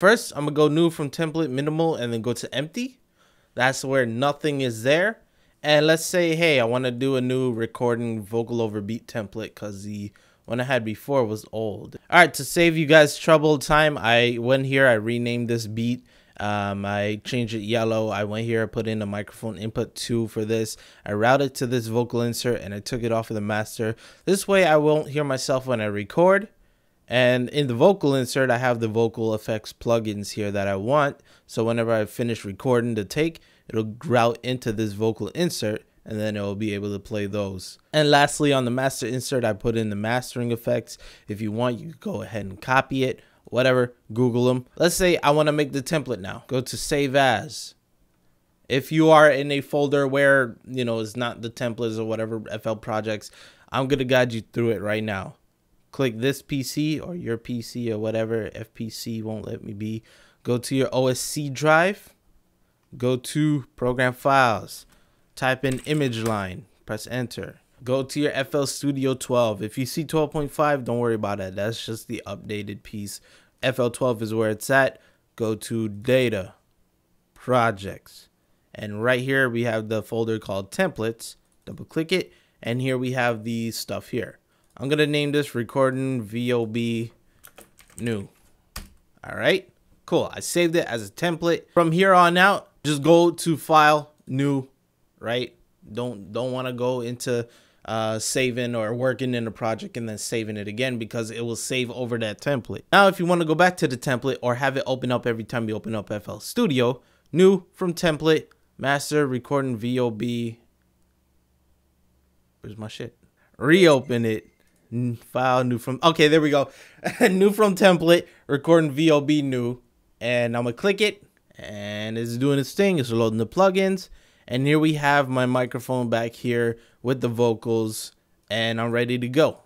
First, I'm gonna go new from template minimal and then go to empty. That's where nothing is there. And let's say, hey, I want to do a new recording vocal over beat template because the one I had before was old. All right, to save you guys trouble time, I went here, I renamed this beat. I changed it yellow. I went here, I put in a microphone input 2 for this. I routed to this vocal insert and I took it off of the master. This way I won't hear myself when I record. And in the vocal insert, I have the vocal effects plugins here that I want. So whenever I finish recording the take, it'll route into this vocal insert and then it will be able to play those. And lastly, on the master insert, I put in the mastering effects. If you want, you go ahead and copy it. Whatever, Google them. Let's say I want to make the template now. Go to save as. If you are in a folder where, you know, it's not the templates or whatever FL projects, I'm going to guide you through it right now. Click this PC or your PC or whatever. FPC won't let me be. Go to your OSC drive. Go to program files. Type in Image Line. Press enter. Go to your FL Studio 12. If you see 12.5, don't worry about that. That's just the updated piece. FL 12 is where it's at. Go to Data, Projects. And right here we have the folder called Templates. Double click it. And here we have the stuff here. I'm going to name this Recording VOB New. All right. Cool. I saved it as a template. From here on out, just go to File, New, right? Don't want to go into saving or working in a project and then saving it again, because it will save over that template. Now, if you want to go back to the template or have it open up every time you open up FL Studio, new from template, master, recording VOB. Where's my shit? Reopen it. File, new from. Okay, there we go. New from template, recording VOB new. And I'm going to click it. And it's doing its thing. It's loading the plugins. And here we have my microphone back here with the vocals, and I'm ready to go.